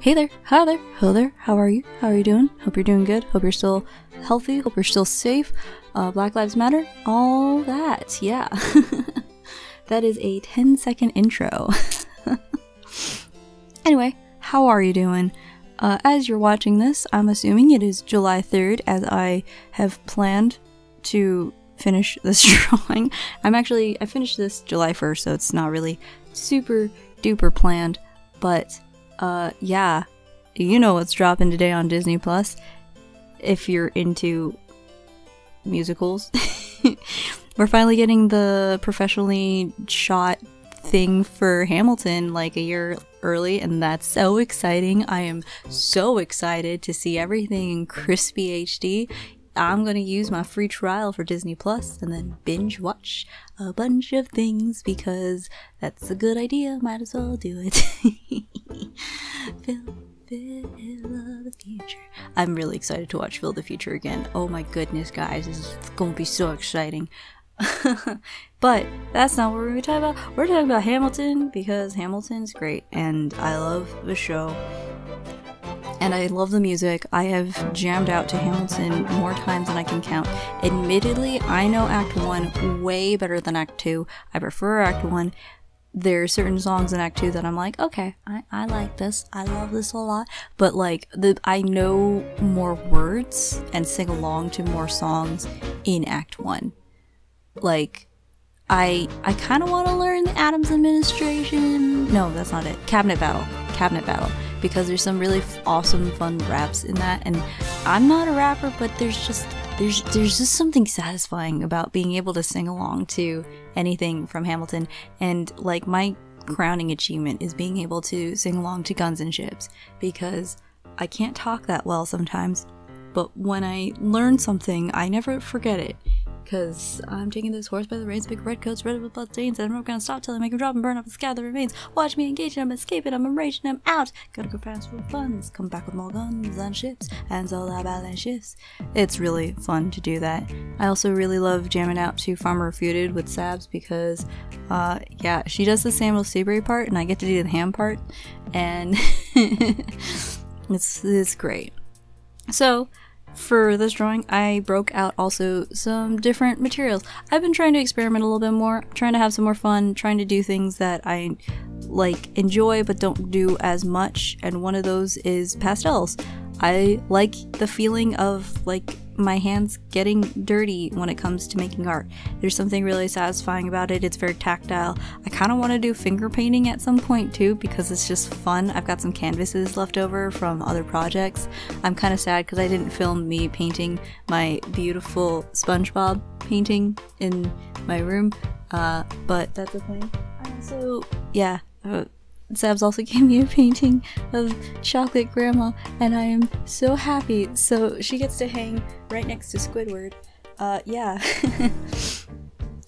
Hey there, hi there, hello there, how are you? How are you doing? Hope you're doing good, hope you're still healthy, hope you're still safe, Black Lives Matter, all that, yeah. That is a 10-second intro. Anyway, how are you doing? As you're watching this, I'm assuming it is July 3rd, as I have planned to finish this drawing. I finished this July 1st, so it's not really super duper planned, but yeah, you know what's dropping today on Disney Plus if you're into musicals. We're finally getting the professionally shot thing for Hamilton like a year early, and that's so exciting. I am so excited to see everything in crispy HD. I'm gonna use my free trial for Disney Plus and then binge watch a bunch of things because that's a good idea, might as well do it. Phil of the Future. I'm really excited to watch Phil of the Future again. Oh my goodness, guys, this is gonna be so exciting. But that's not what we're talking about. We're talking about Hamilton because Hamilton's great and I love the show. And I love the music. I have jammed out to Hamilton more times than I can count. Admittedly, I know Act 1 way better than Act 2. I prefer Act 1. There are certain songs in Act 2 that I'm like, okay, I like this. I love this a lot. But like, I know more words and sing along to more songs in Act 1. Like, I kind of want to learn the Adams Administration. No, that's not it. Cabinet Battle. Cabinet Battle. Because there's some really awesome fun raps in that, and I'm not a rapper, but there's just something satisfying about being able to sing along to anything from Hamilton. And like, my crowning achievement is being able to sing along to Guns and Ships, because I can't talk that well sometimes, but when I learn something I never forget it, because I'm taking this horse by the reins, big red coats, red with blood stains, and I'm not gonna stop till I make him drop and burn up the sky that remains. Watch me engage, and I'm escaping, I'm enraged, and I'm out. Gotta go fast for funds, come back with more guns and ships, and it's all about and shifts. It's really fun to do that. I also really love jamming out to Farmer Refuted with Sabs because, yeah, she does the Samuel Seabury part, and I get to do the ham part, and it's great. So, for this drawing, I broke out also some different materials. I've been trying to experiment a little bit more, trying to have some more fun, trying to do things that I like enjoy but don't do as much, and one of those is pastels. I like the feeling of like my hands getting dirty when it comes to making art. There's something really satisfying about it. It's very tactile. I kind of want to do finger painting at some point too because it's just fun. I've got some canvases left over from other projects. I'm kind of sad because I didn't film me painting my beautiful SpongeBob painting in my room, but that's a thing. So yeah, Sabs also gave me a painting of Chocolate Grandma, and I am so happy. So she gets to hang right next to Squidward. Yeah.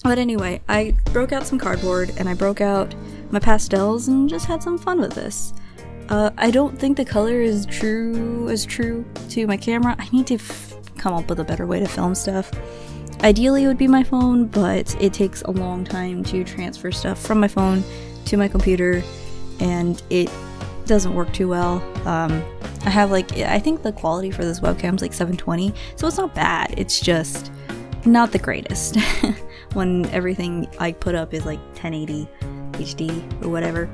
But anyway, I broke out some cardboard and I broke out my pastels and just had some fun with this. I don't think the color is true to my camera. I need to come up with a better way to film stuff. Ideally, it would be my phone, but it takes a long time to transfer stuff from my phone to my computer. And it doesn't work too well. I have like, I think the quality for this webcam is like 720, so it's not bad, it's just not the greatest. When everything I put up is like 1080 HD or whatever.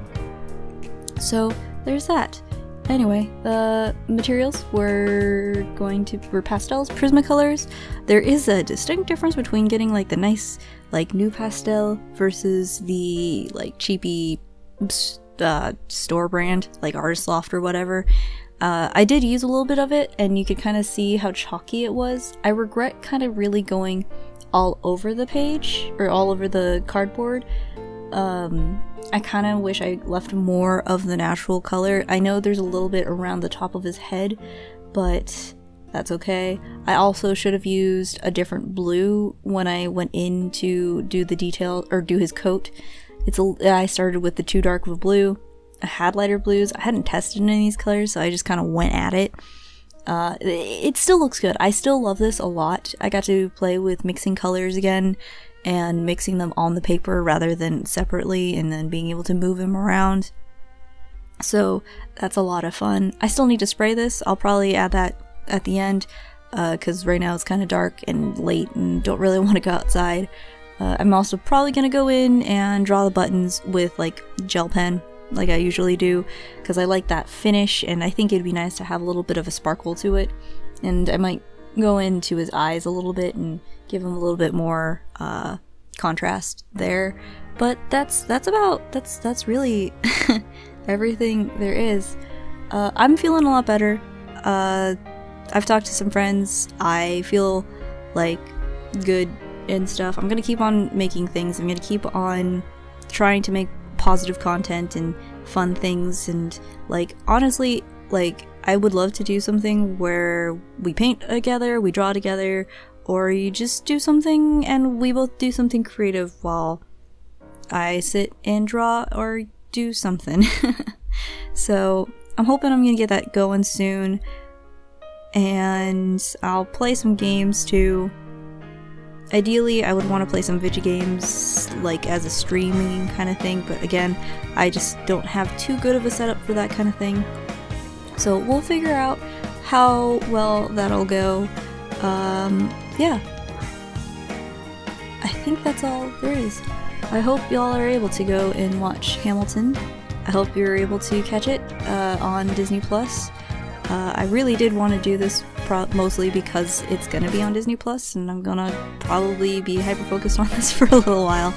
So there's that. Anyway, the materials were pastels, Prismacolors. There is a distinct difference between getting like the nice like new pastel versus the like cheapy store brand like Artist Loft or whatever. I did use a little bit of it and you could kind of see how chalky it was. I regret kind of really going all over the page or all over the cardboard. I kind of wish I left more of the natural color. I know there's a little bit around the top of his head, but that's okay. I also should have used a different blue when I went in to do the detail or do his coat. I started with the too dark of a blue. I had lighter blues. I hadn't tested any of these colors, so I just kind of went at it. It still looks good. I still love this a lot. I got to play with mixing colors again and mixing them on the paper rather than separately and then being able to move them around. So that's a lot of fun. I still need to spray this. I'll probably add that at the end because right now it's kind of dark and late and don't really want to go outside. I'm also probably going to go in and draw the buttons with like gel pen like I usually do because I like that finish and I think it'd be nice to have a little bit of a sparkle to it. And I might go into his eyes a little bit and give him a little bit more contrast there. But that's really everything there is. I'm feeling a lot better. I've talked to some friends. I feel like good and stuff. I'm gonna keep on making things. I'm gonna keep on trying to make positive content and fun things, and like honestly, like I would love to do something where we paint together, we draw together, or you just do something and we both do something creative while I sit and draw or do something. So I'm hoping I'm gonna get that going soon, and I'll play some games too. Ideally, I would want to play some video games like as a streaming kind of thing, but again, I just don't have too good of a setup for that kind of thing. So we'll figure out how well that'll go. Yeah. I think that's all there is. I hope y'all are able to go and watch Hamilton. I hope you're able to catch it on Disney Plus. I really did want to do this mostly because it's going to be on Disney Plus, and I'm going to probably be hyper-focused on this for a little while.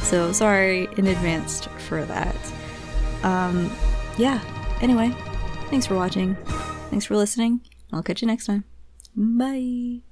So sorry in advance for that. Yeah, anyway, thanks for watching. Thanks for listening. I'll catch you next time. Bye!